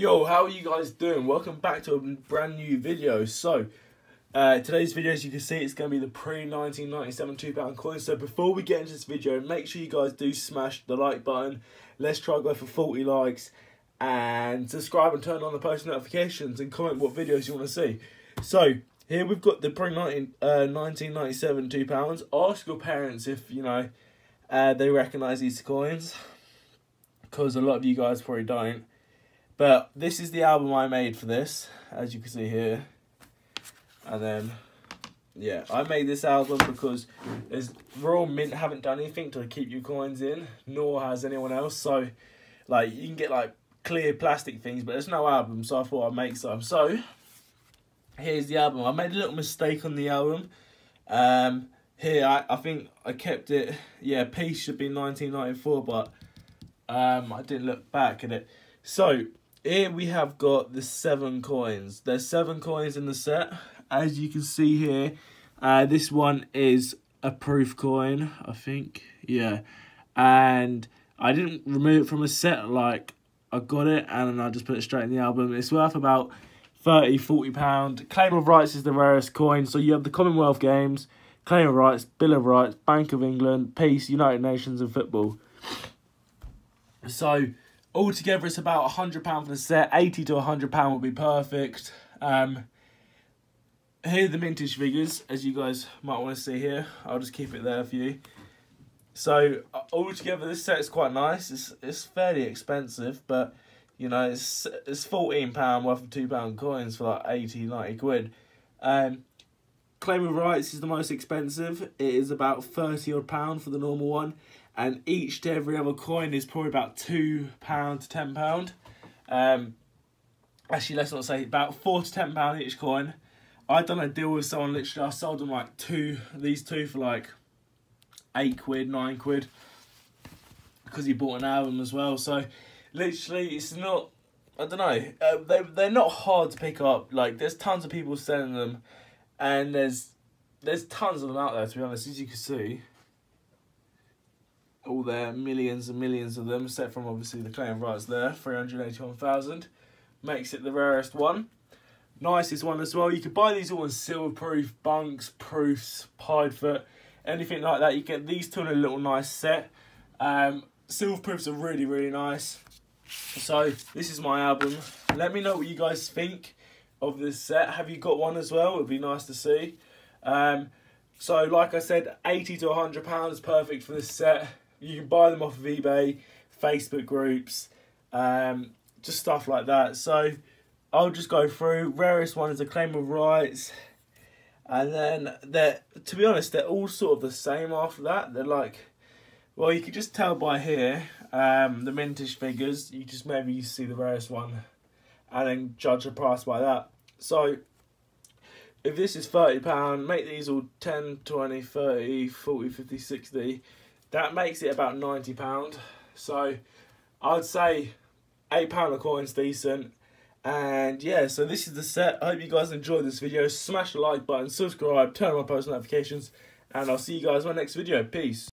Yo, how are you guys doing? Welcome back to a brand new video. So, today's video, as you can see, it's going to be the pre-1997 £2 coins. So before we get into this video, make sure you guys do smash the like button. Let's try and go for 40 likes. And subscribe and turn on the post notifications and comment what videos you want to see. So, here we've got the pre-1997 £2. Ask your parents if, you know, they recognise these coins. Because a lot of you guys probably don't. But this is the album I made for this, as you can see here. And then, yeah, I made this album because Royal Mint haven't done anything to keep your coins in, nor has anyone else. So, like, you can get, like, clear plastic things, but there's no album, so I thought I'd make some. So, here's the album. I made a little mistake on the album. Here, I think I kept it, yeah, Peace should be 1994, but I didn't look back at it. So, here we have got the 7 coins. There's 7 coins in the set. As you can see here, this one is a proof coin, I think. Yeah. And I didn't remove it from a set. Like, I got it and I just put it straight in the album. It's worth about £30, £40. Claim of Rights is the rarest coin. So you have the Commonwealth Games, Claim of Rights, Bill of Rights, Bank of England, Peace, United Nations and football. So, altogether, it's about £100 for the set. £80 to £100 would be perfect. Here are the mintage figures, as you guys might want to see here. I'll just keep it there for you. So, altogether, this set is quite nice. It's fairly expensive, but, you know, it's £14 worth of £2 coins for like 80, 90 quid. Claim of Rights is the most expensive. It is about £30-odd for the normal one. And each to every other coin is probably about £2 to £10. Actually, let's not say, about £4 to £10 each coin. I've done a deal with someone, literally, I sold them like these two for like 8 quid, 9 quid. Because he bought an album as well. So, literally, it's not, I don't know. They're not hard to pick up. Like, there's tons of people selling them. And there's tons of them out there, to be honest, as you can see. All there, millions and millions of them, except from obviously the Claim of Rights there, 381,000, makes it the rarest one. Nicest one as well. You could buy these all in silver proof, bunks, proofs, pied foot, anything like that. You get these two in a little nice set. Silver proofs are really, really nice. So, this is my album. Let me know what you guys think of this set. Have you got one as well? It would be nice to see. So, like I said, £80 to £100 perfect for this set. You can buy them off of eBay, Facebook groups, just stuff like that. So, I'll just go through. Rarest one is a Claim of Rights. And then, to be honest, they're all sort of the same after that. They're like, well, you can just tell by here, the mintage figures. You just maybe see the rarest one and then judge the price by that. So, if this is £30, make these all 10, 20, 30, 40, 50, 60. That makes it about £90. So, I'd say £8 a coin's decent. And yeah, so this is the set. I hope you guys enjoyed this video. Smash the like button, subscribe, turn on my post notifications, and I'll see you guys in my next video. Peace.